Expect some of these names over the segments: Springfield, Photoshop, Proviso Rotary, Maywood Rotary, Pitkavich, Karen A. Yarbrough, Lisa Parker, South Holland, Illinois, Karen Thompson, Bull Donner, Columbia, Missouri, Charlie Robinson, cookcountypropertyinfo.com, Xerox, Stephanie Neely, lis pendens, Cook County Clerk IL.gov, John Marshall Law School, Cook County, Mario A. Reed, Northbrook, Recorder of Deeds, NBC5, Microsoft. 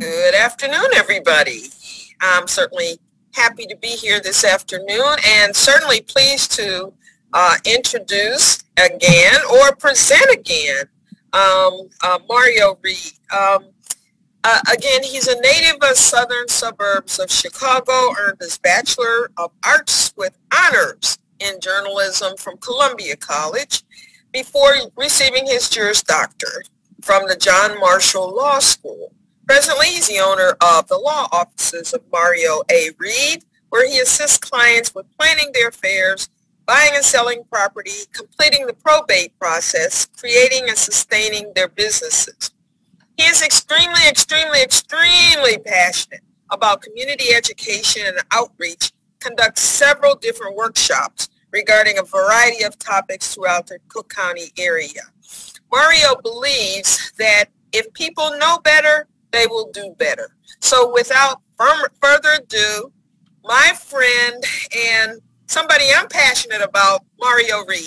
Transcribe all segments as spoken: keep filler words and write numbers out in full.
Good afternoon, everybody. I'm certainly happy to be here this afternoon and certainly pleased to uh, introduce again or present again um, uh, Mario Reed. Um, uh, again, he's a native of southern suburbs of Chicago, earned his Bachelor of Arts with honors in journalism from Columbia College before receiving his Juris Doctorate from the John Marshall Law School. Presently, he's the owner of the law offices of Mario A. Reed, where he assists clients with planning their affairs, buying and selling property, completing the probate process, creating and sustaining their businesses. He is extremely, extremely, extremely passionate about community education and outreach, conducts several different workshops regarding a variety of topics throughout the Cook County area. Mario believes that if people know better, they will do better. So without further ado, my friend and somebody I'm passionate about, Mario Reed.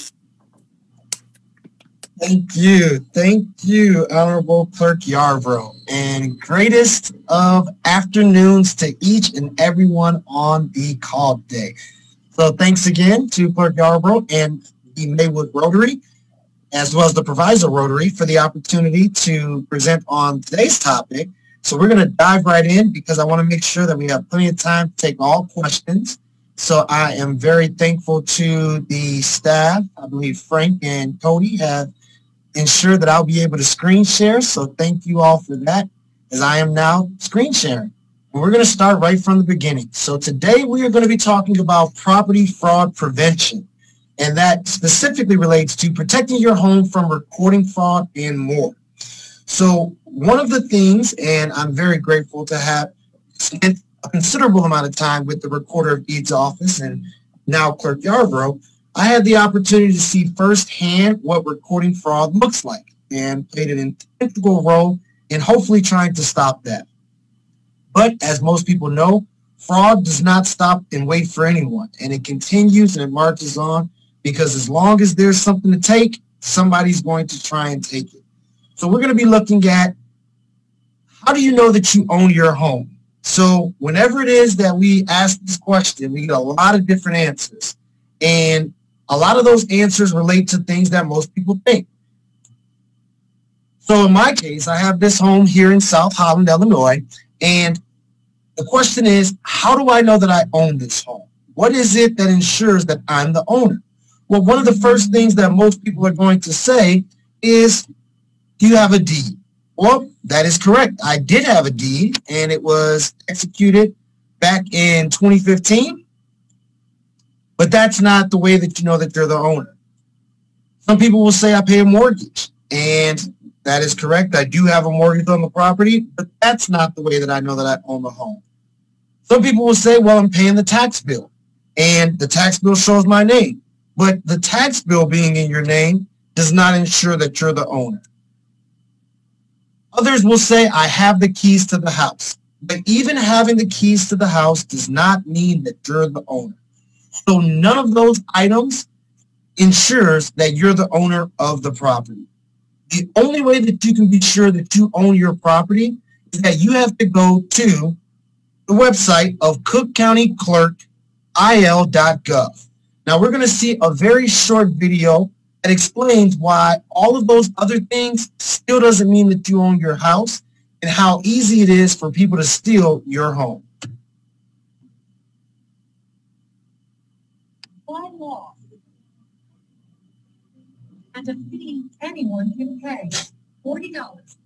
Thank you. Thank you, Honorable Clerk Yarbrough. And greatest of afternoons to each and everyone on the call today. So thanks again to Clerk Yarbrough and the Maywood Rotary, as well as the Proviso Rotary, for the opportunity to present on today's topic. So we're going to dive right in because I want to make sure that we have plenty of time to take all questions. So I am very thankful to the staff. I believe Frank and Cody have ensured that I'll be able to screen share. So thank you all for that, as I am now screen sharing. And we're going to start right from the beginning. So today we are going to be talking about property fraud prevention. And that specifically relates to protecting your home from recording fraud and more. So one of the things, and I'm very grateful to have spent a considerable amount of time with the Recorder of Deeds office and now Clerk Yarbrough, I had the opportunity to see firsthand what recording fraud looks like and played an integral role in hopefully trying to stop that. But as most people know, fraud does not stop and wait for anyone, and it continues and it marches on. Because as long as there's something to take, somebody's going to try and take it. So we're going to be looking at how do you know that you own your home? So whenever it is that we ask this question, we get a lot of different answers. And a lot of those answers relate to things that most people think. So in my case, I have this home here in South Holland, Illinois. And the question is, how do I know that I own this home? What is it that ensures that I'm the owner? Well, one of the first things that most people are going to say is, do you have a deed? Well, that is correct. I did have a deed, and it was executed back in twenty fifteen. But that's not the way that you know that you're the owner. Some people will say, I pay a mortgage. And that is correct. I do have a mortgage on the property, but that's not the way that I know that I own the home. Some people will say, well, I'm paying the tax bill, and the tax bill shows my name. But the tax bill being in your name does not ensure that you're the owner. Others will say, I have the keys to the house. But even having the keys to the house does not mean that you're the owner. So none of those items ensures that you're the owner of the property. The only way that you can be sure that you own your property is that you have to go to the website of Cook County Clerk I L dot gov. Now, we're going to see a very short video that explains why all of those other things still doesn't mean that you own your house and how easy it is for people to steal your home. By law, and a fee anyone can pay, forty dollars.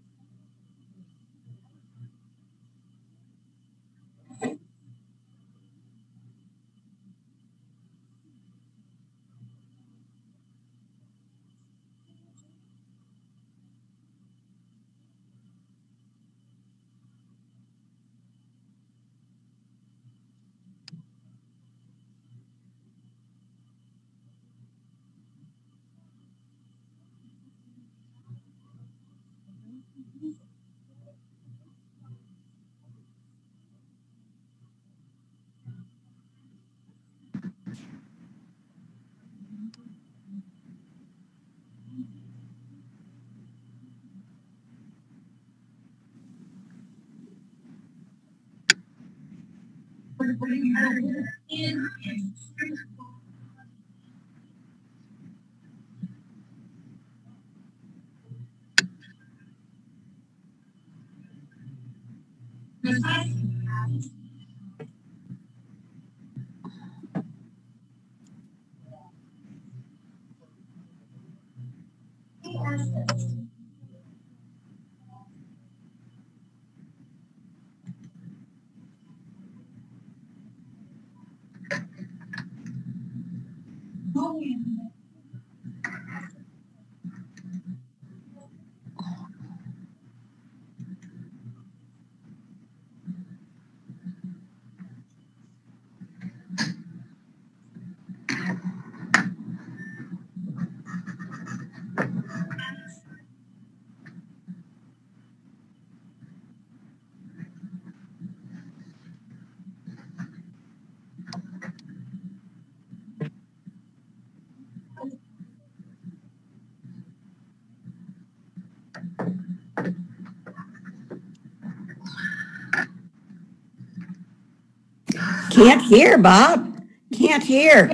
Can't hear, Bob. Can't hear.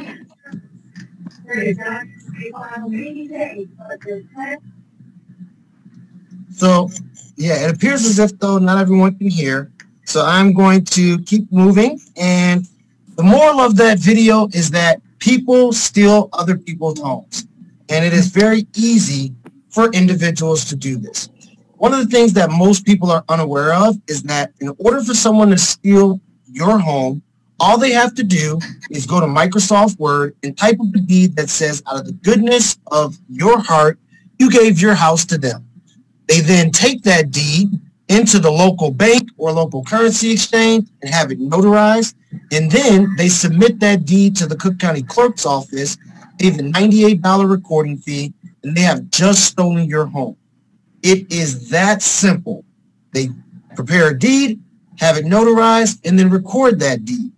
So, yeah, it appears as if though not everyone can hear. So I'm going to keep moving. And the moral of that video is that people steal other people's homes. And it is very easy for individuals to do this. One of the things that most people are unaware of is that in order for someone to steal your home, all they have to do is go to Microsoft Word and type up a deed that says, out of the goodness of your heart, you gave your house to them. They then take that deed into the local bank or local currency exchange and have it notarized. And then they submit that deed to the Cook County Clerk's office, pay the ninety-eight dollar recording fee, and they have just stolen your home. It is that simple. They prepare a deed, have it notarized, and then record that deed.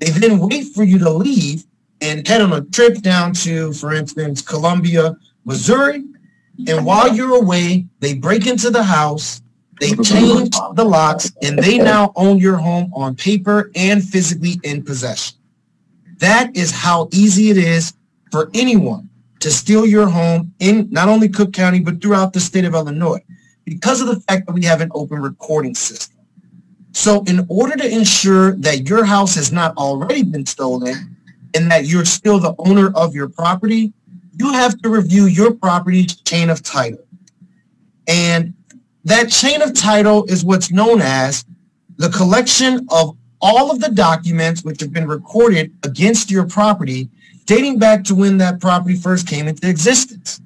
They then wait for you to leave and head on a trip down to, for instance, Columbia, Missouri. And while you're away, they break into the house, they change the locks, and they now own your home on paper and physically in possession. That is how easy it is for anyone to steal your home in not only Cook County, but throughout the state of Illinois, because of the fact that we have an open recording system. So in order to ensure that your house has not already been stolen and that you're still the owner of your property, you have to review your property's chain of title. And that chain of title is what's known as the collection of all of the documents which have been recorded against your property dating back to when that property first came into existence.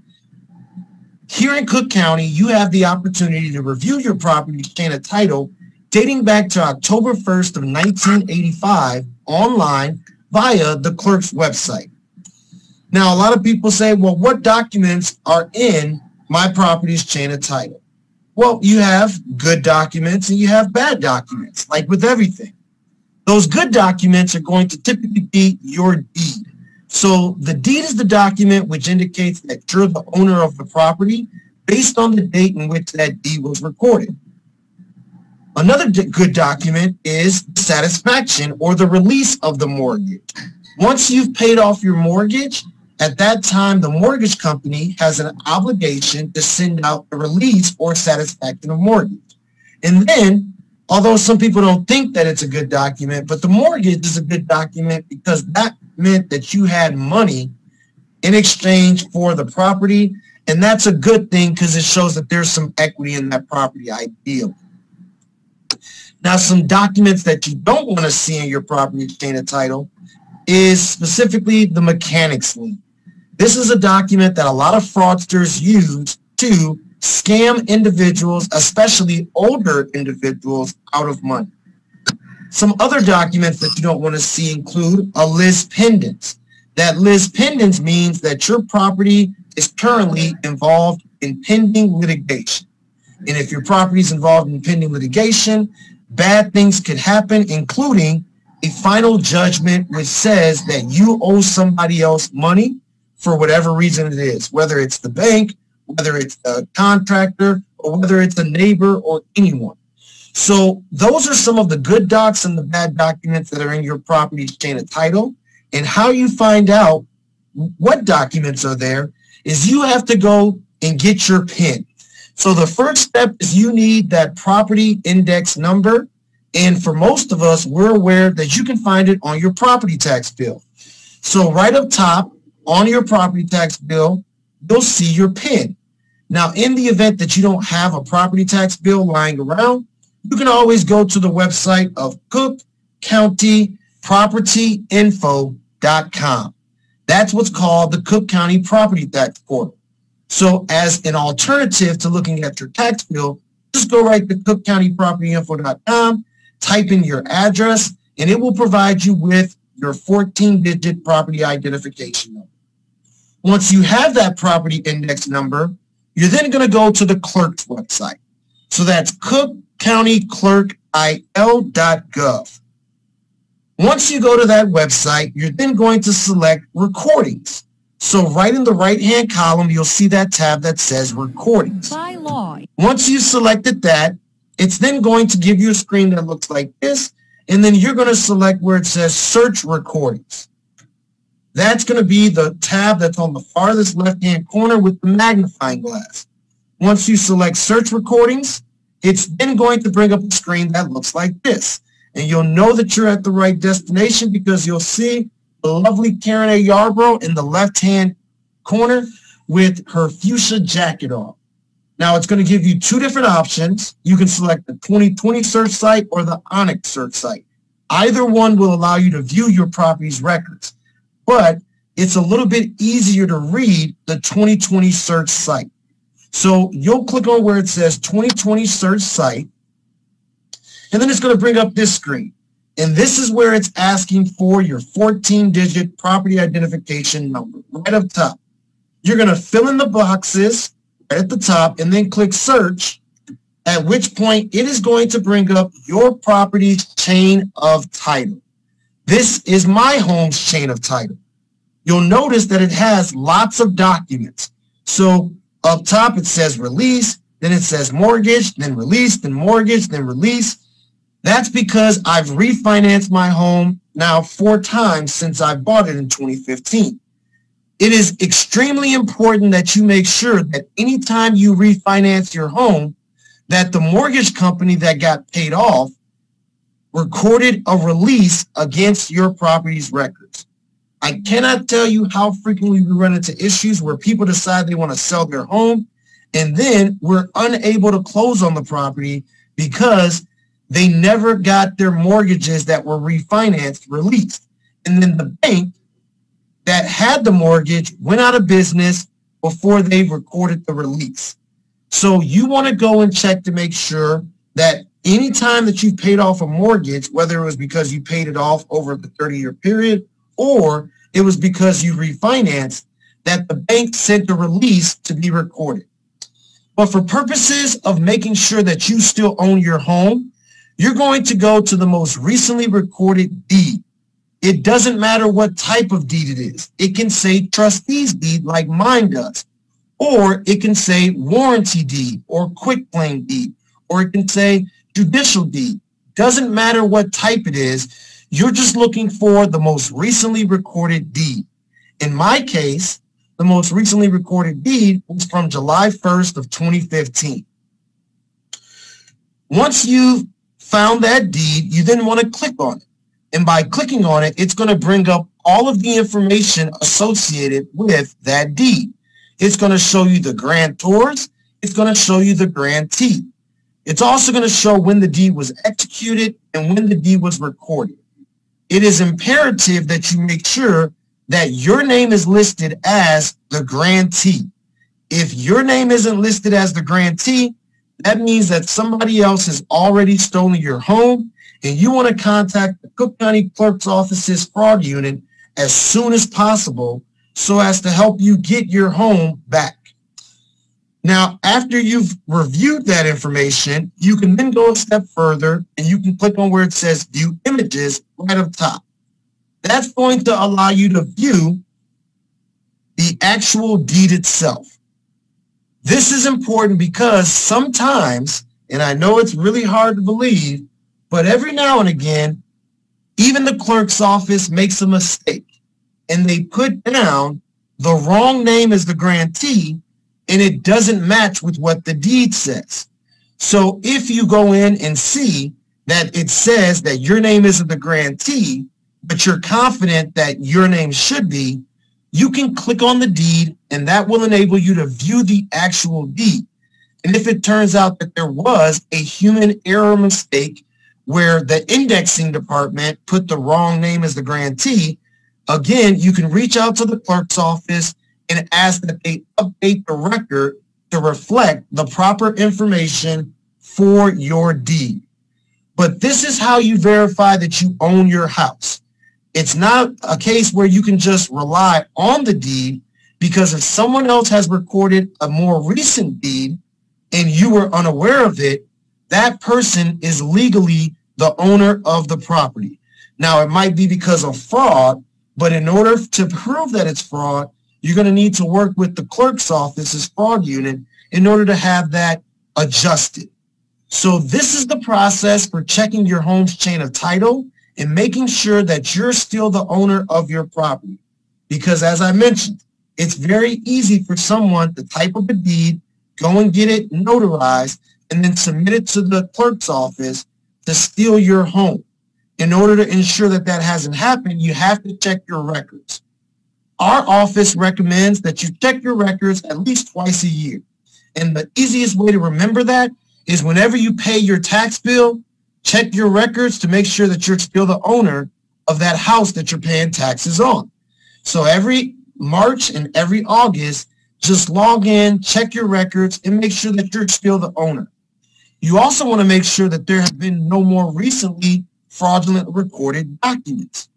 Here in Cook County, you have the opportunity to review your property's chain of title dating back to October first of nineteen eighty-five online via the clerk's website. Now, a lot of people say, well, what documents are in my property's chain of title? Well, you have good documents and you have bad documents, like with everything. Those good documents are going to typically be your deed. So the deed is the document which indicates that you're the owner of the property based on the date in which that deed was recorded. Another good document is satisfaction or the release of the mortgage. Once you've paid off your mortgage, at that time, the mortgage company has an obligation to send out the release or satisfaction of mortgage. And then, although some people don't think that it's a good document, but the mortgage is a good document because that meant that you had money in exchange for the property. And that's a good thing because it shows that there's some equity in that property ideally. Now, some documents that you don't want to see in your property chain of title is specifically the mechanics lien. This is a document that a lot of fraudsters use to scam individuals, especially older individuals, out of money. Some other documents that you don't want to see include a lis pendens. That lis pendens means that your property is currently involved in pending litigation. And if your property is involved in pending litigation, bad things could happen, including a final judgment which says that you owe somebody else money for whatever reason it is, whether it's the bank, whether it's a contractor, or whether it's a neighbor or anyone. So those are some of the good docs and the bad documents that are in your property chain of title. And how you find out what documents are there is you have to go and get your P I N. So the first step is you need that property index number. And for most of us, we're aware that you can find it on your property tax bill. So right up top on your property tax bill, you'll see your P I N. Now, in the event that you don't have a property tax bill lying around, you can always go to the website of cook county property info dot com. That's what's called the Cook County Property Tax Portal. So as an alternative to looking at your tax bill, just go right to cook county property info dot com, type in your address, and it will provide you with your fourteen digit property identification number. Once you have that property index number, you're then going to go to the clerk's website. So that's cook county clerk I L dot gov. Once you go to that website, you're then going to select recordings. So right in the right-hand column, you'll see that tab that says recordings. By law. Once you've selected that, it's then going to give you a screen that looks like this, and then you're going to select where it says search recordings. That's going to be the tab that's on the farthest left-hand corner with the magnifying glass. Once you select search recordings, it's then going to bring up a screen that looks like this. And you'll know that you're at the right destination because you'll see the lovely Karen A. Yarbrough in the left-hand corner with her fuchsia jacket on. Now, it's going to give you two different options. You can select the twenty twenty search site or the Onyx search site. Either one will allow you to view your property's records, but it's a little bit easier to read the twenty twenty search site. So you'll click on where it says twenty twenty search site, and then it's going to bring up this screen. And this is where it's asking for your fourteen digit property identification number right up top. You're going to fill in the boxes right at the top and then click search, at which point it is going to bring up your property's chain of title. This is my home's chain of title. You'll notice that it has lots of documents. So up top it says release, then it says mortgage, then release, then mortgage, then release. That's because I've refinanced my home now four times since I bought it in twenty fifteen. It is extremely important that you make sure that anytime you refinance your home, that the mortgage company that got paid off recorded a release against your property's records. I cannot tell you how frequently we run into issues where people decide they want to sell their home, and then we're unable to close on the property because they never got their mortgages that were refinanced released. And then the bank that had the mortgage went out of business before they recorded the release. So you want to go and check to make sure that any time that you paid off a mortgage, whether it was because you paid it off over the thirty year period or it was because you refinanced, that the bank sent a release to be recorded. But for purposes of making sure that you still own your home, you're going to go to the most recently recorded deed. It doesn't matter what type of deed it is. It can say trustee's deed like mine does, or it can say warranty deed or quick claim deed, or it can say judicial deed. Doesn't matter what type it is. You're just looking for the most recently recorded deed. In my case, the most recently recorded deed was from July first of twenty fifteen. Once you've found that deed, you then want to click on it. And by clicking on it, it's going to bring up all of the information associated with that deed. It's going to show you the grantors. It's going to show you the grantee. It's also going to show when the deed was executed and when the deed was recorded. It is imperative that you make sure that your name is listed as the grantee. If your name isn't listed as the grantee, that means that somebody else has already stolen your home, and you want to contact the Cook County Clerk's Office's fraud unit as soon as possible so as to help you get your home back. Now, after you've reviewed that information, you can then go a step further, and you can click on where it says View Images right up top. That's going to allow you to view the actual deed itself. This is important because sometimes And I know it's really hard to believe, but every now and again, even the clerk's office makes a mistake and they put down the wrong name as the grantee and it doesn't match with what the deed says. So if you go in and see that it says that your name isn't the grantee, but you're confident that your name should be, you can click on the deed and that will enable you to view the actual deed. And if it turns out that there was a human error mistake where the indexing department put the wrong name as the grantee, again, you can reach out to the clerk's office and ask that they update the record to reflect the proper information for your deed. But this is how you verify that you own your house. It's not a case where you can just rely on the deed, because if someone else has recorded a more recent deed and you were unaware of it, that person is legally the owner of the property. Now, it might be because of fraud, but in order to prove that it's fraud, you're going to need to work with the clerk's office's fraud unit in order to have that adjusted. So this is the process for checking your home's chain of title and making sure that you're still the owner of your property. Because as I mentioned, it's very easy for someone to type up a deed, go and get it notarized, and then submit it to the clerk's office to steal your home. In order to ensure that that hasn't happened, you have to check your records. Our office recommends that you check your records at least twice a year. And the easiest way to remember that is whenever you pay your tax bill, check your records to make sure that you're still the owner of that house that you're paying taxes on. So every March and every August, just log in, check your records, and make sure that you're still the owner. You also want to make sure that there have been no more recently fraudulent recorded documents.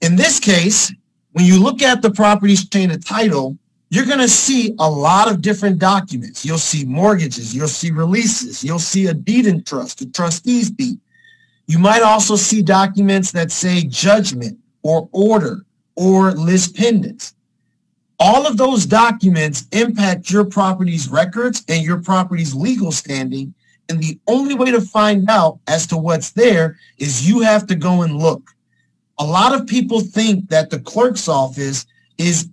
In this case, when you look at the property's chain of title, you're going to see a lot of different documents. You'll see mortgages. You'll see releases. You'll see a deed in trust, a trustee's deed. You might also see documents that say judgment or order or lis pendens. All of those documents impact your property's records and your property's legal standing. And the only way to find out as to what's there is you have to go and look. A lot of people think that the clerk's office is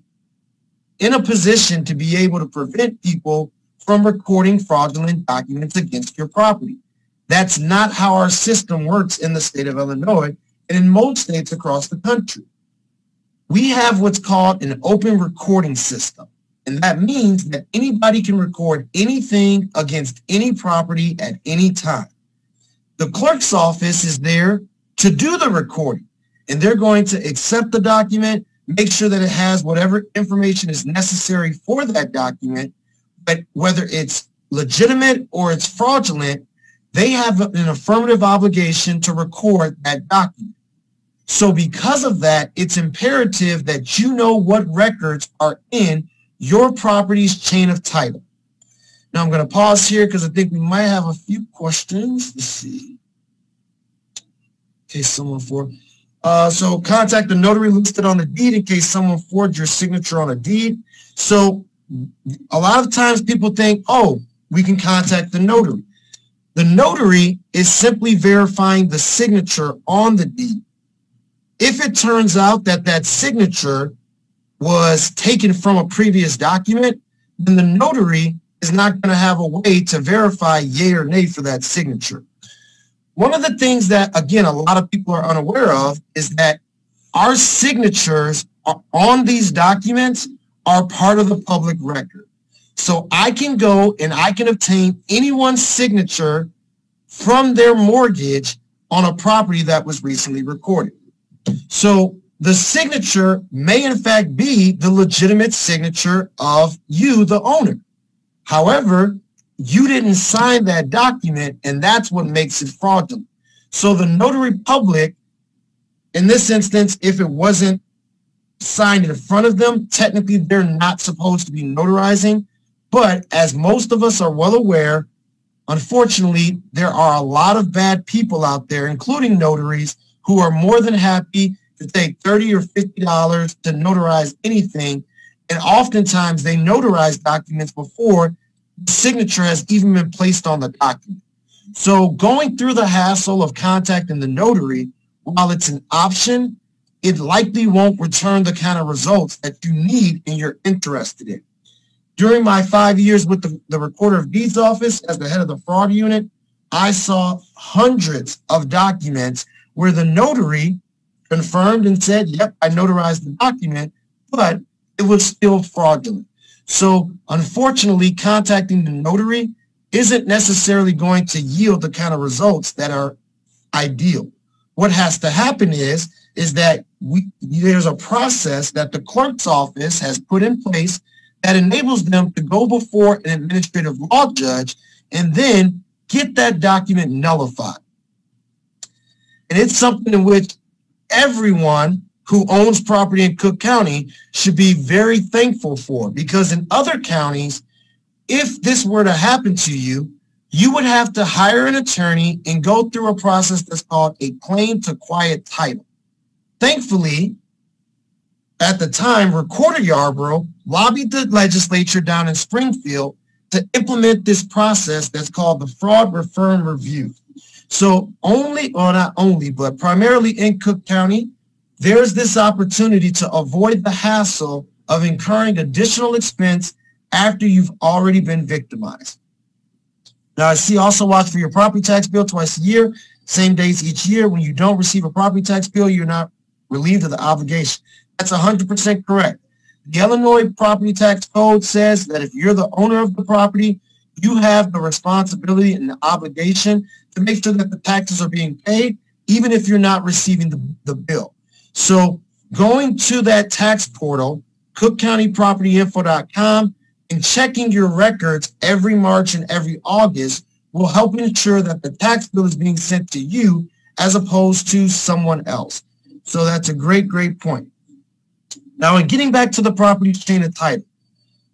in a position to be able to prevent people from recording fraudulent documents against your property. That's not how our system works in the state of Illinois and in most states across the country. We have what's called an open recording system, and that means that anybody can record anything against any property at any time. The clerk's office is there to do the recording. And they're going to accept the document, make sure that it has whatever information is necessary for that document. But whether it's legitimate or it's fraudulent, they have an affirmative obligation to record that document. So because of that, it's imperative that you know what records are in your property's chain of title. Now I'm going to pause here because I think we might have a few questions. Let's see. In case someone for... Uh, so contact the notary listed on the deed in case someone forged your signature on a deed. So a lot of times people think, oh, we can contact the notary. The notary is simply verifying the signature on the deed. If it turns out that that signature was taken from a previous document, then the notary is not going to have a way to verify yay or nay for that signature. One of the things that, again, a lot of people are unaware of is that our signatures on these documents are part of the public record. So I can go and I can obtain anyone's signature from their mortgage on a property that was recently recorded. So the signature may, in fact, be the legitimate signature of you, the owner. However, you didn't sign that document, and that's what makes it fraudulent. So the notary public, in this instance, if it wasn't signed in front of them, technically they're not supposed to be notarizing. But as most of us are well aware, unfortunately, there are a lot of bad people out there, including notaries, who are more than happy to take thirty dollars or fifty dollars to notarize anything. And oftentimes they notarize documents before signature has even been placed on the document. So going through the hassle of contacting the notary, while it's an option, it likely won't return the kind of results that you need and you're interested in. During my five years with the, the Recorder of Deeds office as the head of the fraud unit, I saw hundreds of documents where the notary confirmed and said, yep, I notarized the document, but it was still fraudulent. So unfortunately, contacting the notary isn't necessarily going to yield the kind of results that are ideal. What has to happen is, is that we, there's a process that the clerk's office has put in place that enables them to go before an administrative law judge and then get that document nullified. And it's something in which everyone who owns property in Cook County should be very thankful for, because in other counties, if this were to happen to you, you would have to hire an attorney and go through a process that's called a claim to quiet title. Thankfully, at the time, Recorder Yarbrough lobbied the legislature down in Springfield to implement this process that's called the fraud, refer, and review. So only, or not only, but primarily in Cook County, there's this opportunity to avoid the hassle of incurring additional expense after you've already been victimized. Now, I see also watch for your property tax bill twice a year, same days each year. When you don't receive a property tax bill, you're not relieved of the obligation. That's one hundred percent correct. The Illinois property tax code says that if you're the owner of the property, you have the responsibility and the obligation to make sure that the taxes are being paid, even if you're not receiving the, the bill. So going to that tax portal, cook county property info dot com, and checking your records every March and every August will help ensure that the tax bill is being sent to you as opposed to someone else. So that's a great, great point. Now, in getting back to the property chain of title,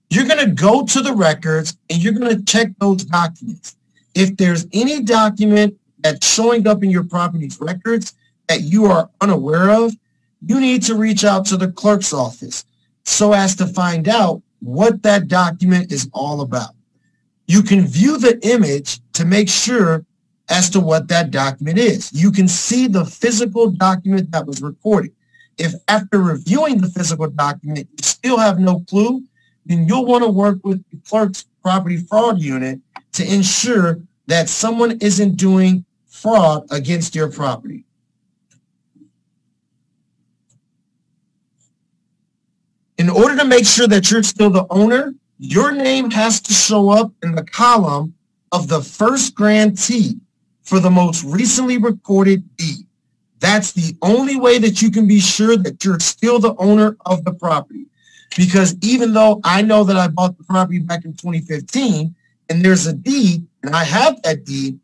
you're going to go to the records and you're going to check those documents. If there's any document that's showing up in your property's records that you are unaware of, you need to reach out to the clerk's office so as to find out what that document is all about. You can view the image to make sure as to what that document is. You can see the physical document that was recorded. If after reviewing the physical document, you still have no clue, then you'll want to work with the clerk's property fraud unit to ensure that someone isn't doing fraud against your property. In order to make sure that you're still the owner, your name has to show up in the column of the first grantee for the most recently recorded deed. That's the only way that you can be sure that you're still the owner of the property. Because even though I know that I bought the property back in twenty fifteen and there's a deed and I have that deed,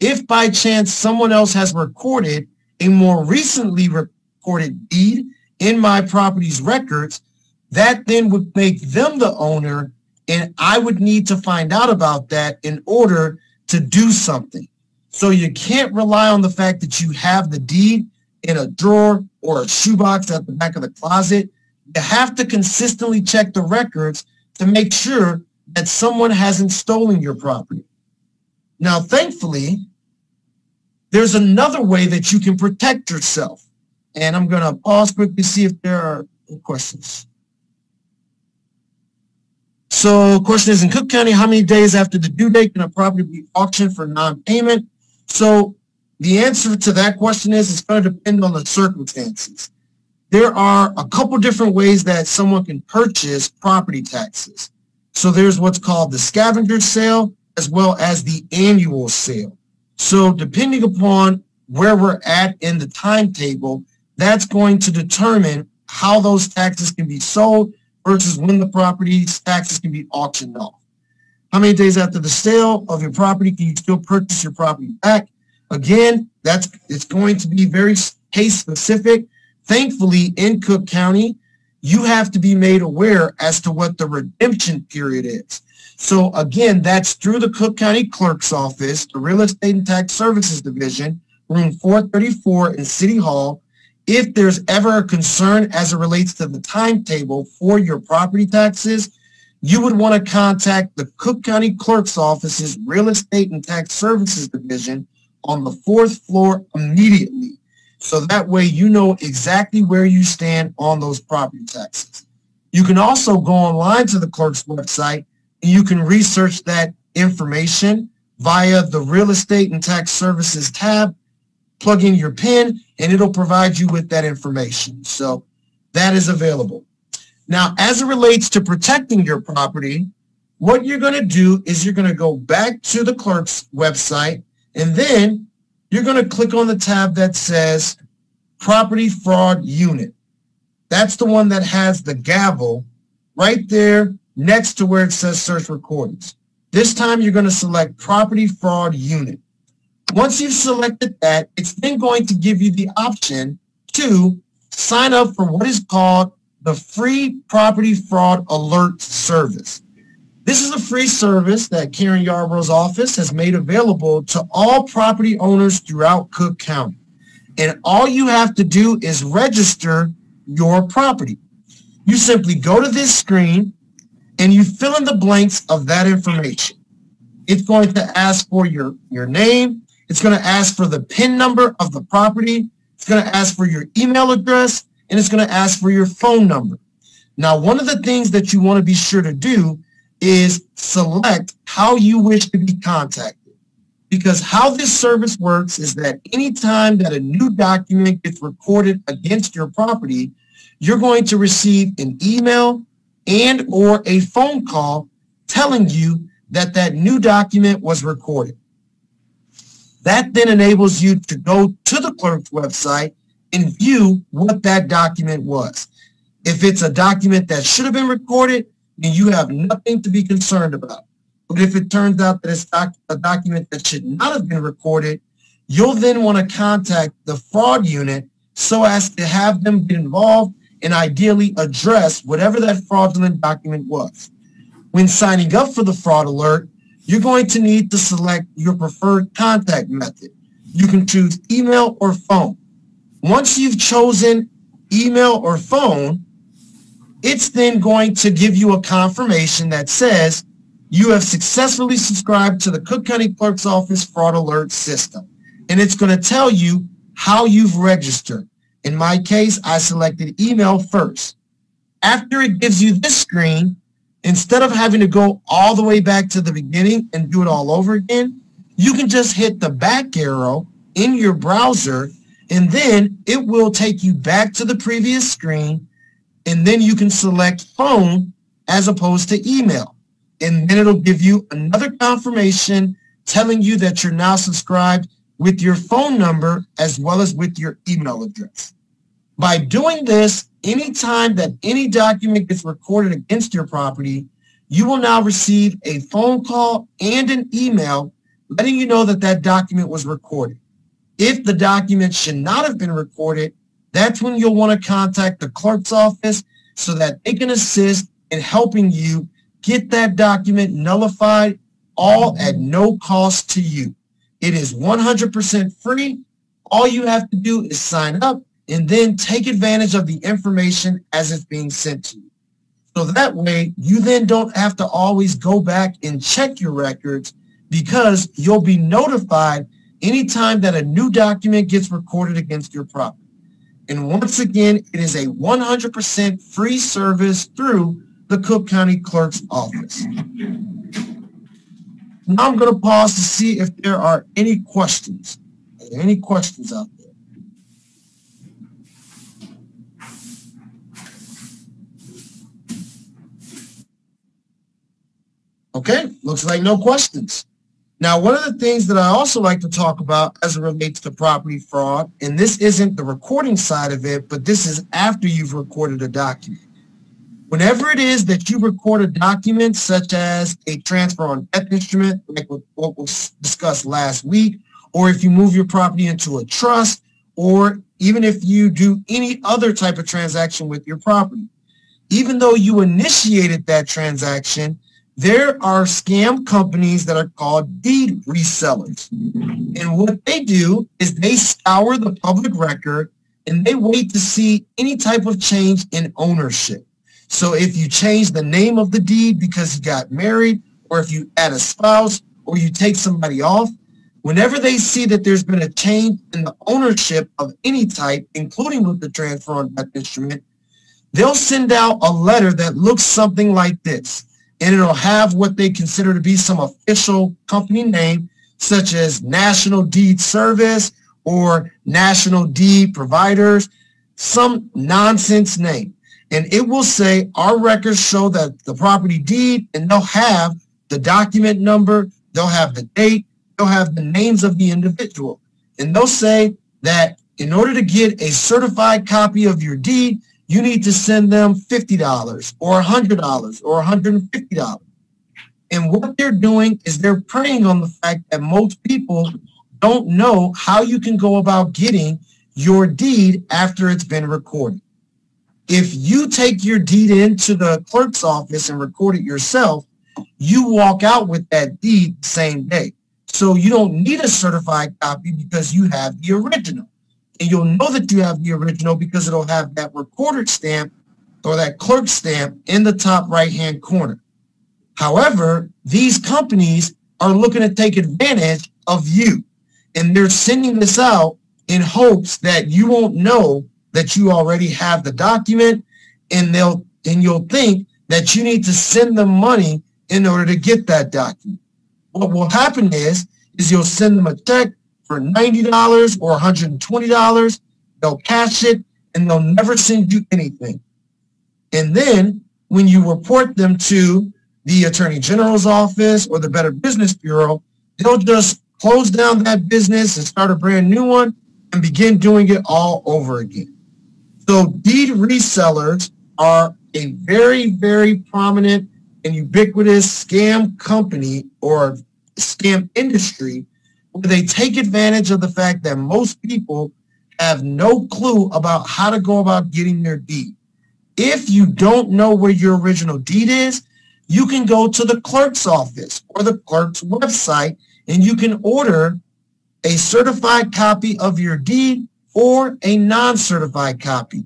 if by chance someone else has recorded a more recently recorded deed in my property's records, that then would make them the owner, and I would need to find out about that in order to do something. So you can't rely on the fact that you have the deed in a drawer or a shoebox at the back of the closet. You have to consistently check the records to make sure that someone hasn't stolen your property. Now, thankfully, there's another way that you can protect yourself. And I'm going to pause quickly to see if there are questions. So the question is, in Cook County, how many days after the due date can a property be auctioned for non-payment? So the answer to that question is, it's going to depend on the circumstances. There are a couple different ways that someone can purchase property taxes. So there's what's called the scavenger sale as well as the annual sale. So depending upon where we're at in the timetable, that's going to determine how those taxes can be sold versus when the property's taxes can be auctioned off. How many days after the sale of your property can you still purchase your property back? Again, that's it's going to be very case-specific. Thankfully, in Cook County, you have to be made aware as to what the redemption period is. So, again, that's through the Cook County Clerk's Office, the Real Estate and Tax Services Division, room four thirty-four in City Hall. If there's ever a concern as it relates to the timetable for your property taxes, you would want to contact the Cook County Clerk's Office's Real Estate and Tax Services Division on the fourth floor immediately. So that way you know exactly where you stand on those property taxes. You can also go online to the clerk's website and you can research that information via the Real Estate and Tax Services tab. Plug in your PIN and it'll provide you with that information. So that is available. Now, as it relates to protecting your property, what you're going to do is you're going to go back to the clerk's website, and then you're going to click on the tab that says Property Fraud Unit. That's the one that has the gavel right there next to where it says Search Recordings. This time you're going to select Property Fraud Unit. Once you've selected that, it's then going to give you the option to sign up for what is called the Free Property Fraud Alert Service. This is a free service that Karen Yarbrough's office has made available to all property owners throughout Cook County. And all you have to do is register your property. You simply go to this screen and you fill in the blanks of that information. It's going to ask for your, your name. It's going to ask for the PIN number of the property. It's going to ask for your email address, and it's going to ask for your phone number. Now, one of the things that you want to be sure to do is select how you wish to be contacted, because how this service works is that anytime that a new document gets recorded against your property, you're going to receive an email and or a phone call telling you that that new document was recorded. That then enables you to go to the clerk's website and view what that document was. If it's a document that should have been recorded, then you have nothing to be concerned about. But if it turns out that it's doc a document that should not have been recorded, you'll then want to contact the fraud unit so as to have them get involved and ideally address whatever that fraudulent document was. When signing up for the fraud alert, you're going to need to select your preferred contact method. You can choose email or phone. Once you've chosen email or phone, it's then going to give you a confirmation that says you have successfully subscribed to the Cook County Clerk's Office Fraud Alert System. And it's going to tell you how you've registered. In my case, I selected email first. After it gives you this screen, instead of having to go all the way back to the beginning and do it all over again, you can just hit the back arrow in your browser, and then it will take you back to the previous screen, and then you can select phone as opposed to email. And then it'll give you another confirmation telling you that you're now subscribed with your phone number as well as with your email address. By doing this, anytime that any document gets recorded against your property, you will now receive a phone call and an email letting you know that that document was recorded. If the document should not have been recorded, that's when you'll want to contact the clerk's office so that they can assist in helping you get that document nullified, all at no cost to you. It is one hundred percent free. All you have to do is sign up and then take advantage of the information as it's being sent to you. So that way, you then don't have to always go back and check your records, because you'll be notified anytime that a new document gets recorded against your property. And once again, it is a one hundred percent free service through the Cook County Clerk's Office. Now I'm going to pause to see if there are any questions. Are there any questions out there? Okay, looks like no questions. Now, one of the things that I also like to talk about as it relates to property fraud, and this isn't the recording side of it, but this is after you've recorded a document. Whenever it is that you record a document, such as a transfer on death instrument, like what was discussed last week, or if you move your property into a trust, or even if you do any other type of transaction with your property, even though you initiated that transaction, there are scam companies that are called deed resellers. And what they do is they scour the public record and they wait to see any type of change in ownership. So if you change the name of the deed because you got married, or if you add a spouse, or you take somebody off, whenever they see that there's been a change in the ownership of any type, including with the transfer on that instrument, they'll send out a letter that looks something like this, and it'll have what they consider to be some official company name, such as National Deed Service or National Deed Providers, some nonsense name. And it will say, our records show that the property deed, and they'll have the document number, they'll have the date, they'll have the names of the individual. And they'll say that in order to get a certified copy of your deed, you need to send them fifty dollars or one hundred dollars or one hundred fifty dollars. And what they're doing is they're preying on the fact that most people don't know how you can go about getting your deed after it's been recorded. If you take your deed into the clerk's office and record it yourself, you walk out with that deed the same day. So you don't need a certified copy because you have the original. And you'll know that you have the original because it'll have that recorder stamp or that clerk stamp in the top right-hand corner. However, these companies are looking to take advantage of you, and they're sending this out in hopes that you won't know that you already have the document, and they'll and you'll think that you need to send them money in order to get that document. What will happen is, is you'll send them a check for ninety dollars or one hundred twenty dollars, they'll cash it, and they'll never send you anything. And then when you report them to the Attorney General's office or the Better Business Bureau, they'll just close down that business and start a brand new one and begin doing it all over again. So deed resellers are a very, very prominent and ubiquitous scam company or scam industry where they take advantage of the fact that most people have no clue about how to go about getting their deed. If you don't know where your original deed is, you can go to the clerk's office or the clerk's website, and you can order a certified copy of your deed or a non-certified copy.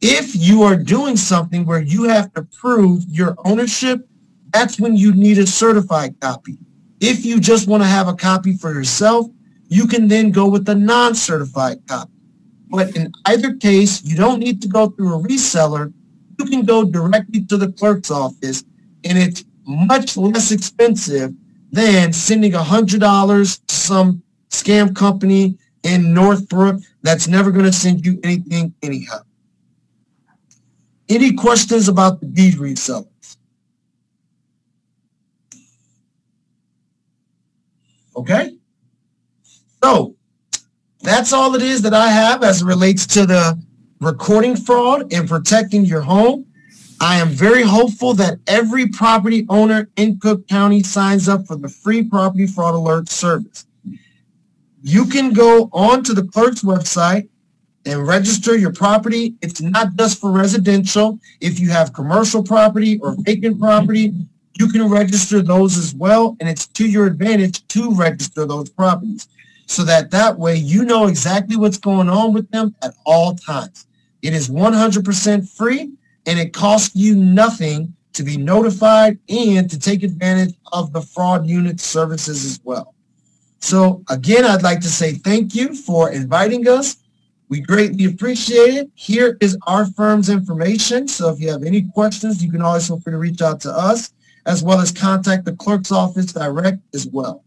If you are doing something where you have to prove your ownership, that's when you need a certified copy. If you just want to have a copy for yourself, you can then go with the non-certified copy. But in either case, you don't need to go through a reseller. You can go directly to the clerk's office, and it's much less expensive than sending one hundred dollars to some scam company in Northbrook that's never going to send you anything anyhow. Any questions about the deed resellers? Okay. So that's all it is that I have as it relates to the recording fraud and protecting your home. I am very hopeful that every property owner in Cook County signs up for the free property fraud alert service. You can go on to the clerk's website and register your property. It's not just for residential. If you have commercial property or vacant property, you can register those as well, and it's to your advantage to register those properties so that that way you know exactly what's going on with them at all times. It is one hundred percent free, and it costs you nothing to be notified and to take advantage of the fraud unit services as well. So again, I'd like to say thank you for inviting us. We greatly appreciate it. Here is our firm's information. So if you have any questions, you can always feel free to reach out to us, as well as contact the clerk's office direct as well.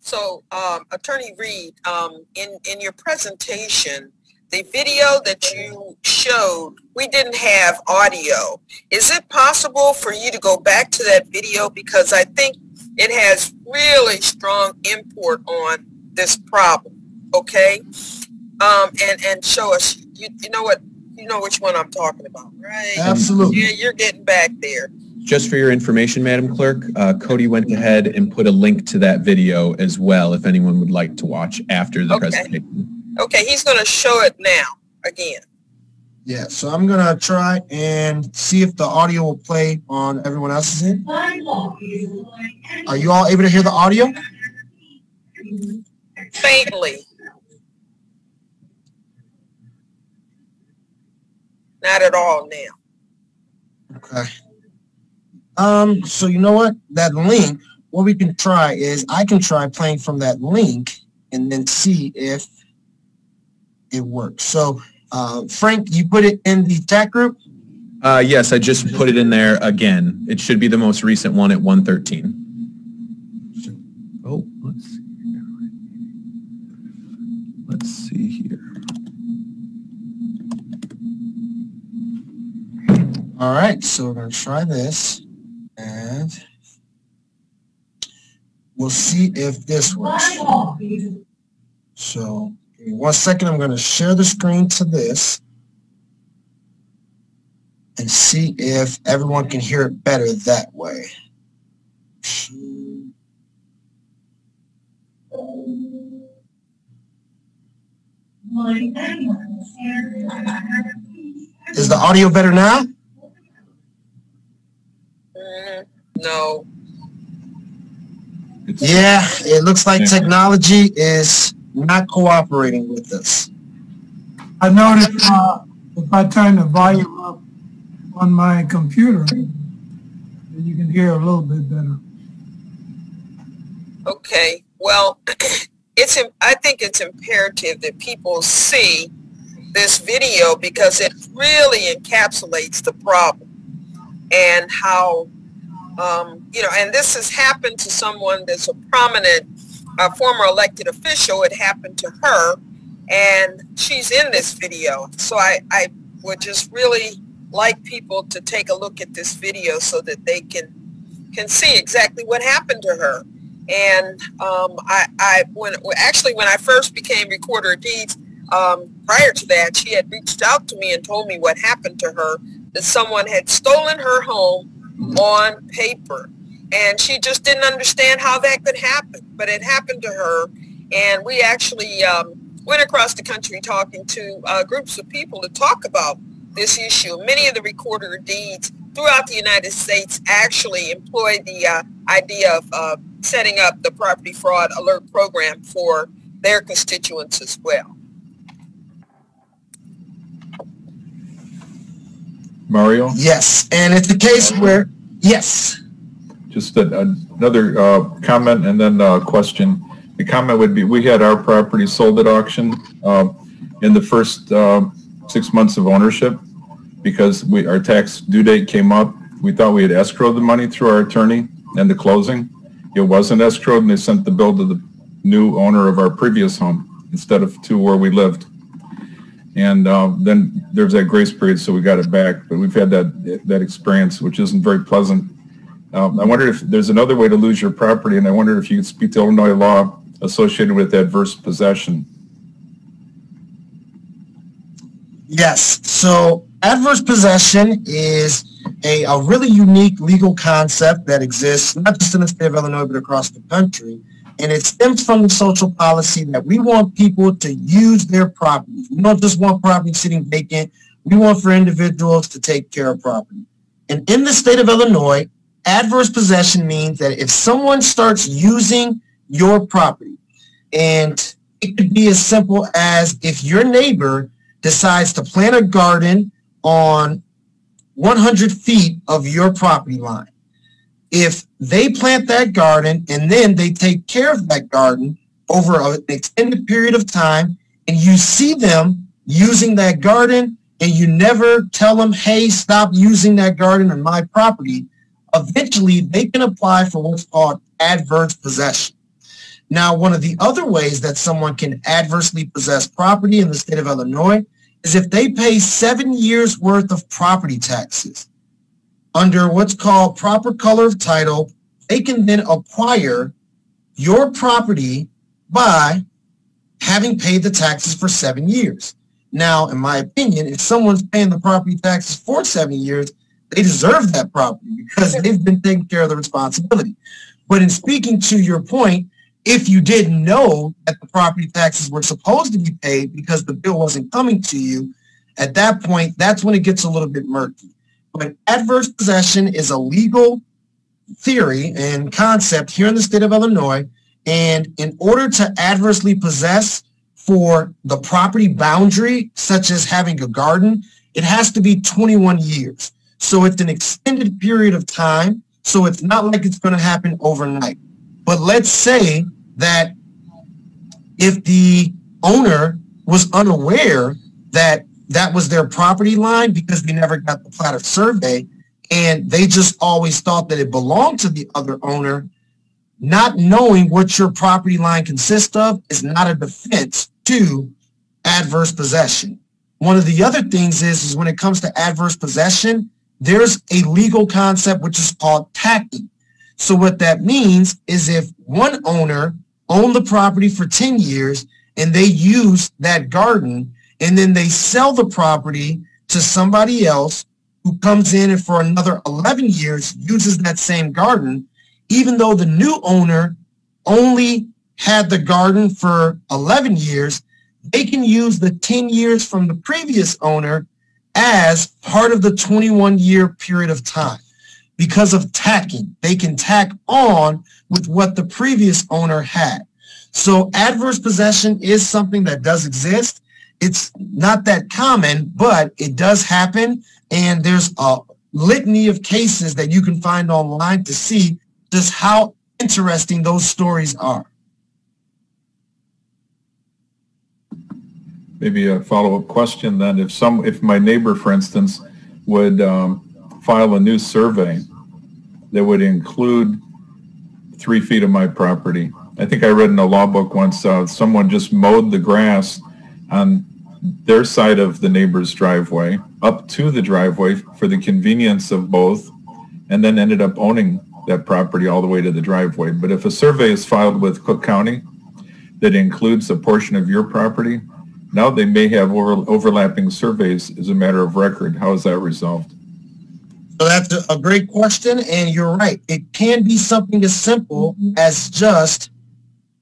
So um, Attorney Reed, um, in, in your presentation, the video that you showed, we didn't have audio. Is it possible for you to go back to that video? Because I think it has really strong import on this problem, okay? Um, and, and show us, you, you know what, you know which one I'm talking about, right? Absolutely. Yeah, you're getting back there. Just for your information, Madam Clerk, uh, Cody went ahead and put a link to that video as well if anyone would like to watch after the okay. presentation. Okay, he's going to show it now again. Yeah, so I'm going to try and see if the audio will play on everyone else's end. Are you all able to hear the audio? Faintly. Not at all now. Okay. Um, so you know what? That link, what we can try is I can try playing from that link and then see if it works. So uh, Frank, you put it in the chat group? Uh, yes, I just put it in there again. It should be the most recent one at one thirteen. Oh, let's see here. Let's see here. All right, so we're going to try this, and we'll see if this works. So give me one second. I'm going to share the screen to this and see if everyone can hear it better that way. Is the audio better now? No. Yeah, it looks like technology is not cooperating with us. I noticed uh, if I turn the volume up on my computer, you can hear a little bit better. Okay. Well, it's I think it's imperative that people see this video because it really encapsulates the problem and how Um, you know, and this has happened to someone that's a prominent uh, former elected official. It happened to her, and she's in this video. So I, I would just really like people to take a look at this video so that they can can see exactly what happened to her. And um, I, I when actually when I first became Recorder of Deeds, um, prior to that, she had reached out to me and told me what happened to her, that someone had stolen her home on paper, and she just didn't understand how that could happen, but it happened to her. And we actually um, went across the country talking to uh, groups of people to talk about this issue. Many of the recorder of deeds throughout the United States actually employed the uh, idea of uh, setting up the property fraud alert program for their constituents as well. Mario? Yes, and it's the case where, yes. Just a, a, another uh, comment and then a question. The comment would be, we had our property sold at auction uh, in the first uh, six months of ownership because we, our tax due date came up. We thought we had escrowed the money through our attorney and the closing. It wasn't escrowed, and they sent the bill to the new owner of our previous home instead of to where we lived. And uh, then there's that grace period, so we got it back. But we've had that that experience, which isn't very pleasant. Um, I wonder if there's another way to lose your property, and I wonder if you could speak to Illinois law associated with adverse possession. Yes. So adverse possession is a, a really unique legal concept that exists not just in the state of Illinois, but across the country. And it stems from the social policy that we want people to use their property. We don't just want property sitting vacant. We want for individuals to take care of property. And in the state of Illinois, adverse possession means that if someone starts using your property, and it could be as simple as if your neighbor decides to plant a garden on one hundred feet of your property line. If they plant that garden and then they take care of that garden over an extended period of time, and you see them using that garden and you never tell them, hey, stop using that garden on my property, eventually they can apply for what's called adverse possession. Now, one of the other ways that someone can adversely possess property in the state of Illinois is if they pay seven years worth of property taxes. Under what's called proper color of title, they can then acquire your property by having paid the taxes for seven years. Now, in my opinion, if someone's paying the property taxes for seven years, they deserve that property because they've been taking care of the responsibility. But in speaking to your point, if you didn't know that the property taxes were supposed to be paid because the bill wasn't coming to you, at that point, that's when it gets a little bit murky. But adverse possession is a legal theory and concept here in the state of Illinois. And in order to adversely possess for the property boundary, such as having a garden, it has to be twenty-one years. So it's an extended period of time. So it's not like it's going to happen overnight. But let's say that if the owner was unaware that that was their property line because they never got the plat of survey, and they just always thought that it belonged to the other owner, not knowing what your property line consists of is not a defense to adverse possession. One of the other things is, is when it comes to adverse possession, there's a legal concept which is called tacking. So what that means is if one owner owned the property for ten years and they use that garden and then they sell the property to somebody else who comes in and for another eleven years uses that same garden, even though the new owner only had the garden for eleven years, they can use the ten years from the previous owner as part of the twenty-one year period of time. Because of tacking, they can tack on with what the previous owner had. So adverse possession is something that does exist. It's not that common, but it does happen. And there's a litany of cases that you can find online to see just how interesting those stories are. Maybe a follow-up question then. If some, if my neighbor, for instance, would um, file a new survey that would include three feet of my property. I think I read in a law book once, uh, someone just mowed the grass on their side of the neighbor's driveway, up to the driveway for the convenience of both, and then ended up owning that property all the way to the driveway. But if a survey is filed with Cook County that includes a portion of your property, now they may have over overlapping surveys as a matter of record. How is that resolved? So that's a great question, and you're right. It can be something as simple as just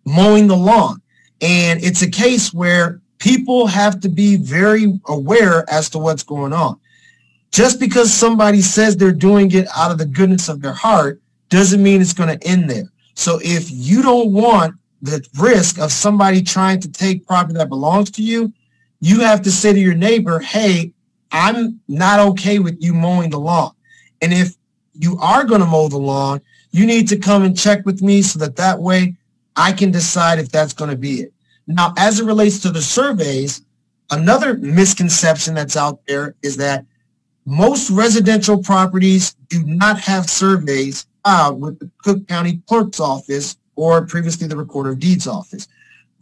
mowing the lawn. And it's a case where people have to be very aware as to what's going on. Just because somebody says they're doing it out of the goodness of their heart doesn't mean it's going to end there. So if you don't want the risk of somebody trying to take property that belongs to you, you have to say to your neighbor, hey, I'm not okay with you mowing the lawn. And if you are going to mow the lawn, you need to come and check with me so that that way I can decide if that's going to be it. Now, as it relates to the surveys, another misconception that's out there is that most residential properties do not have surveys filed with the Cook County Clerk's Office or previously the Recorder of Deeds Office.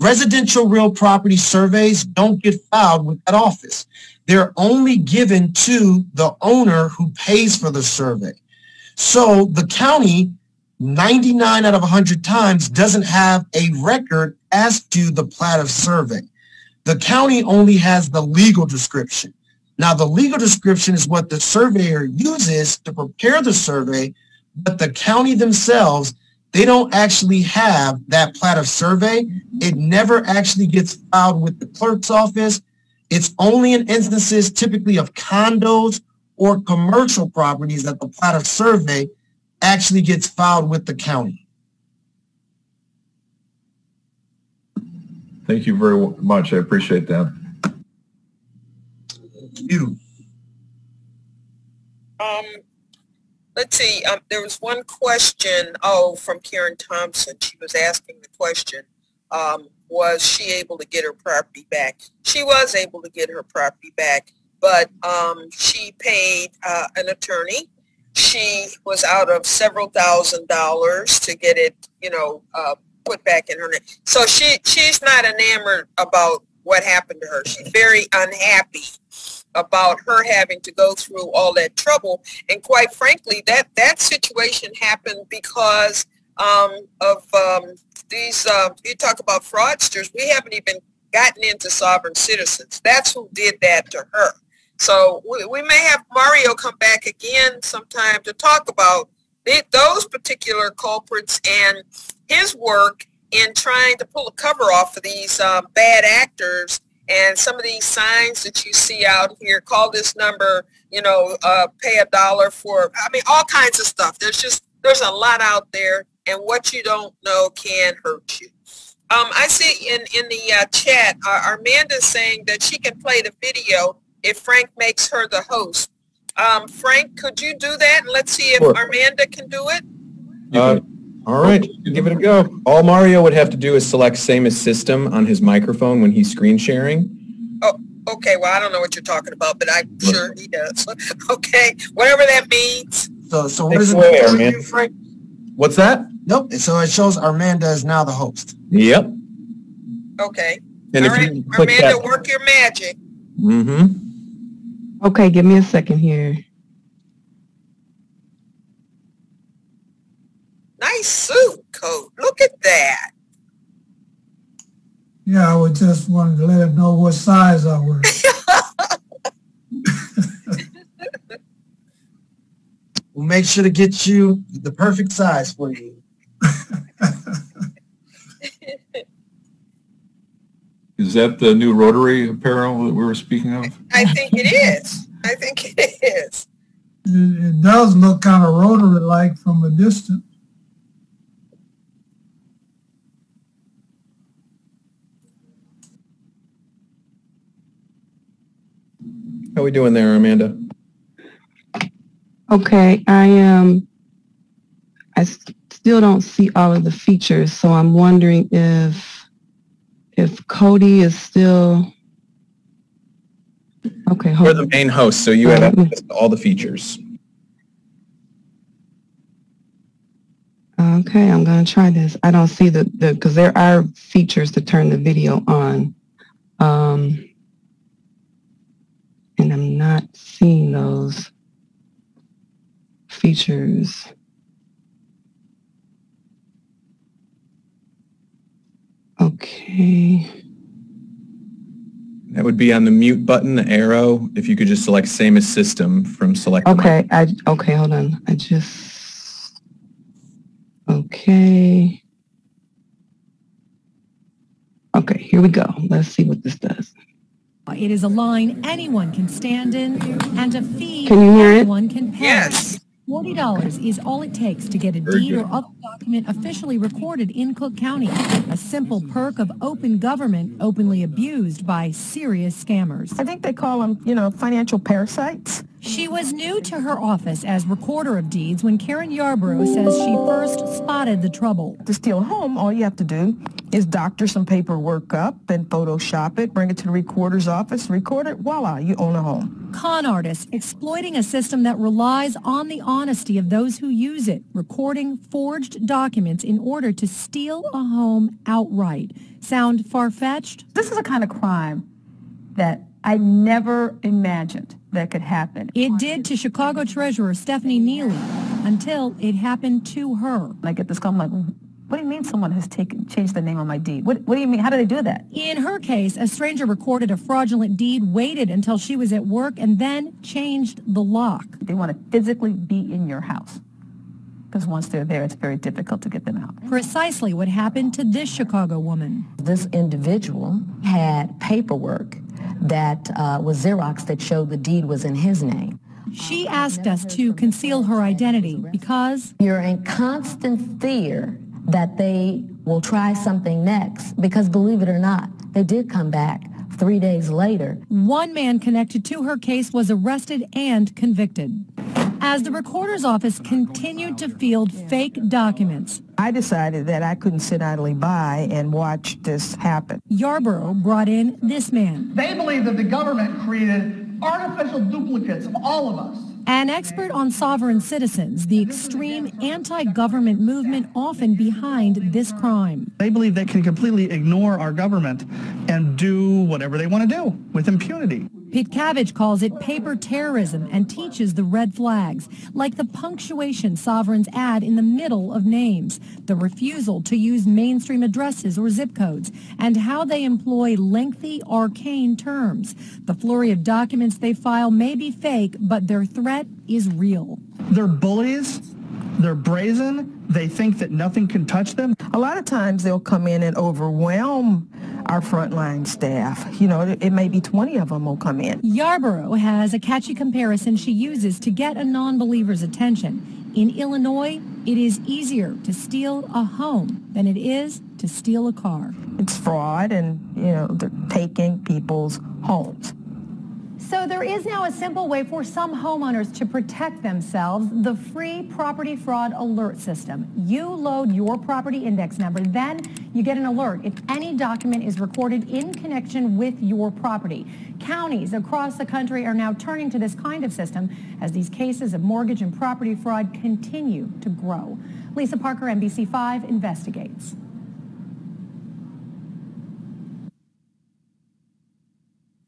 Residential real property surveys don't get filed with that office. They're only given to the owner who pays for the survey. So the county, ninety-nine out of one hundred times, doesn't have a record as to the plat of survey. The county only has the legal description. Now, the legal description is what the surveyor uses to prepare the survey, but the county themselves, they don't actually have that plat of survey. It never actually gets filed with the clerk's office. It's only in instances typically of condos or commercial properties that the plat of survey actually gets filed with the county. Thank you very much. I appreciate that. Thank you. Um, let's see. Um, there was one question, oh, from Karen Thompson. She was asking the question, um, was she able to get her property back? She was able to get her property back, but um, she paid uh, an attorney. She was out of several thousand dollars to get it, you know, uh, put back in her name. So she, she's not enamored about what happened to her. She's very unhappy about her having to go through all that trouble. And quite frankly, that, that situation happened because um, of um, these, uh, you talk about fraudsters, we haven't even gotten into sovereign citizens. That's who did that to her. So we, we may have Mario come back again sometime to talk about the, those particular culprits and his work in trying to pull a cover off of these uh, bad actors and some of these signs that you see out here, call this number, you know, uh, pay a dollar for, I mean, all kinds of stuff. There's just, there's a lot out there, and what you don't know can hurt you. Um, I see in, in the uh, chat, uh, Armanda's saying that she can play the video if Frank makes her the host. Um, Frank, could you do that? And let's see if sure. Armanda can do it. Uh, all right, give it a go. All Mario would have to do is select same as system on his microphone when he's screen sharing. Oh, okay. Well, I don't know what you're talking about, but I'm sure he does. Okay, whatever that means. So, so what is it for you, Frank? What's that? Nope. So it shows Armanda is now the host. Yep. Okay. And all if right, you click Armanda, that. work your magic. Mm-hmm. Okay, give me a second here. Nice suit coat. Look at that. Yeah, I would just wanted to let him know what size I wear. We'll make sure to get you the perfect size for you. Is that the new Rotary apparel that we were speaking of? I think it is. I think it is. It, it does look kind of Rotary-like from a distance. How are we doing there, Amanda? Okay, I am. Um, I still don't see all of the features, so I'm wondering if. If Cody is still, okay. We're the main host, so you have access to all the features. Okay, I'm going to try this. I don't see the, because the, there are features to turn the video on. Um, and I'm not seeing those features. Okay. That would be on the mute button, the arrow. If you could just select same as system from select. Okay. I, okay. Hold on. I just. Okay. Okay. Here we go. Let's see what this does. It is a line anyone can stand in and a fee can you hear anyone it? can pay. Yes. forty dollars is all it takes to get a Very deed good. or other document officially recorded in Cook County, a simple perk of open government openly abused by serious scammers. I think they call them, you know, financial parasites. She was new to her office as Recorder of Deeds when Karen Yarbrough says she first spotted the trouble. To steal a home, all you have to do is doctor some paperwork up and Photoshop it, bring it to the recorder's office, record it, voila, you own a home. Con artists exploiting a system that relies on the honesty of those who use it, recording forged documents in order to steal a home outright. Sound far-fetched? This is a kind of crime that I never imagined that could happen. It did to Chicago Treasurer Stephanie Neely until it happened to her. I get this call, I'm like, what do you mean someone has taken, changed the name on my deed? What, what do you mean? How do they do that? In her case, a stranger recorded a fraudulent deed, waited until she was at work, and then changed the lock. They want to physically be in your house, because once they're there, it's very difficult to get them out. Precisely what happened to this Chicago woman. This individual had paperwork that uh, was Xerox that showed the deed was in his name. She asked us to conceal her identity because you're in constant fear that they will try something next, because believe it or not, they did come back three days later. One man connected to her case was arrested and convicted. As the recorder's office continued to field fake documents, I decided that I couldn't sit idly by and watch this happen. Yarbrough brought in this man. They believe that the government created artificial duplicates of all of us. An expert on sovereign citizens, the extreme anti-government movement often behind this crime. They believe they can completely ignore our government and do whatever they want to do with impunity. Pitkavich calls it paper terrorism and teaches the red flags, like the punctuation sovereigns add in the middle of names, the refusal to use mainstream addresses or zip codes, and how they employ lengthy, arcane terms. The flurry of documents they file may be fake, but their threat is real. They're bullies. They're brazen. They think that nothing can touch them. A lot of times they'll come in and overwhelm our frontline staff. You know, it, it may be twenty of them will come in. Yarbrough has a catchy comparison she uses to get a non-believer's attention. In Illinois, it is easier to steal a home than it is to steal a car. It's fraud and, you know, they're taking people's homes. So there is now a simple way for some homeowners to protect themselves, the free property fraud alert system. You load your property index number, then you get an alert if any document is recorded in connection with your property. Counties across the country are now turning to this kind of system as these cases of mortgage and property fraud continue to grow. Lisa Parker, N B C five, investigates.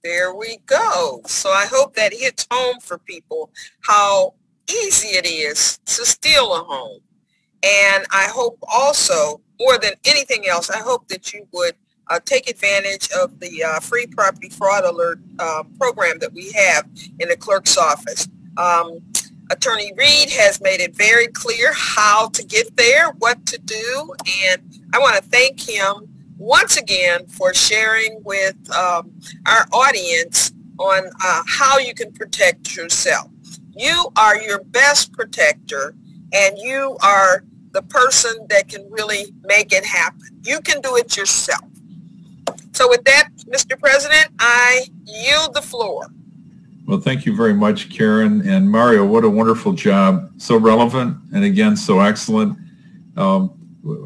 There we go. So I hope that hits home for people how easy it is to steal a home. And I hope also, more than anything else, I hope that you would uh, take advantage of the uh, free property fraud alert uh, program that we have in the clerk's office. Um, Attorney Reed has made it very clear how to get there, what to do, and I want to thank him once again for sharing with um, our audience on uh, how you can protect yourself. You are your best protector, and you are the person that can really make it happen. You can do it yourself. So with that, Mister President, I yield the floor. Well, thank you very much, Karen. And Mario, what a wonderful job. So relevant and, again, so excellent. Um,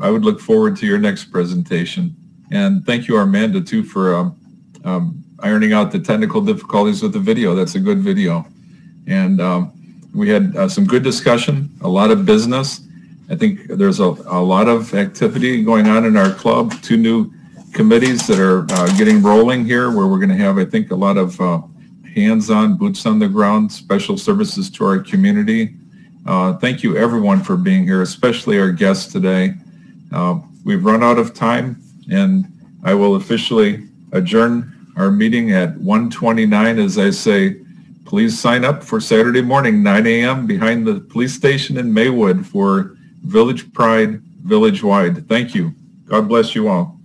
I would look forward to your next presentation. And thank you, Armanda, too, for um, um, ironing out the technical difficulties with the video. That's a good video. And um, we had uh, some good discussion, a lot of business. I think there's a, a lot of activity going on in our club, two new committees that are uh, getting rolling here where we're going to have, I think, a lot of uh, hands-on, boots on the ground, special services to our community. Uh, thank you, everyone, for being here, especially our guests today. Uh, we've run out of time. And I will officially adjourn our meeting at one twenty-nine. As I say, please sign up for Saturday morning, nine A M behind the police station in Maywood for Village Pride Village Wide. Thank you. God bless you all.